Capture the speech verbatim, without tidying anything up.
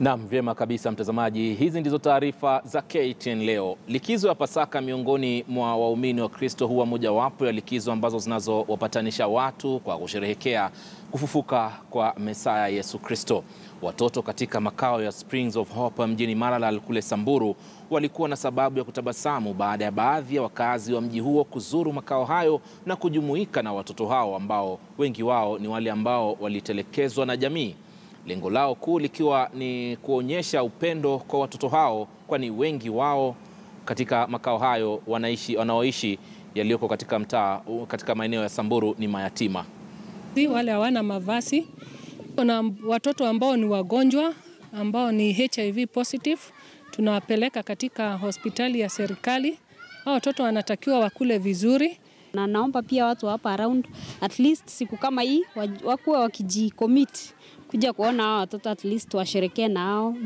Naam, vyema kabisa mtazamaji, hizi ndizo taarifa za K T N leo. Likizo ya Pasaka miongoni mwa waumini wa Kristo huwa mojawapo ya likizo ambazo zinazowapatanisha watu kwa kusherehekea kufufuka kwa Mesaya Yesu Kristo. Watoto katika makao ya Springs of Hope mjini Maralal kule Samburu walikuwa na sababu ya kutabasamu baada ya baadhi ya wakazi wa mji huo kuzuru makao hayo na kujumuika na watoto hao ambao wengi wao ni wale ambao walitelekezwa na jamii. Lengo lao kuu likiwa ni kuonyesha upendo kwa watoto hao, kwani wengi wao katika makao hayo wanaishi wanaoishi yaliyoko katika mtaa katika maeneo ya Samburu ni mayatima. Si wale hawana mavazi, kuna watoto ambao ni wagonjwa, ambao ni H I V positive, tunawapeleka katika hospitali ya serikali. Hao watoto wanatakiwa wakule vizuri. Na naomba pia watu hapa around at least siku kama hii wakuwe wakijicommit kuja kuona watoto, at least washerekee nao.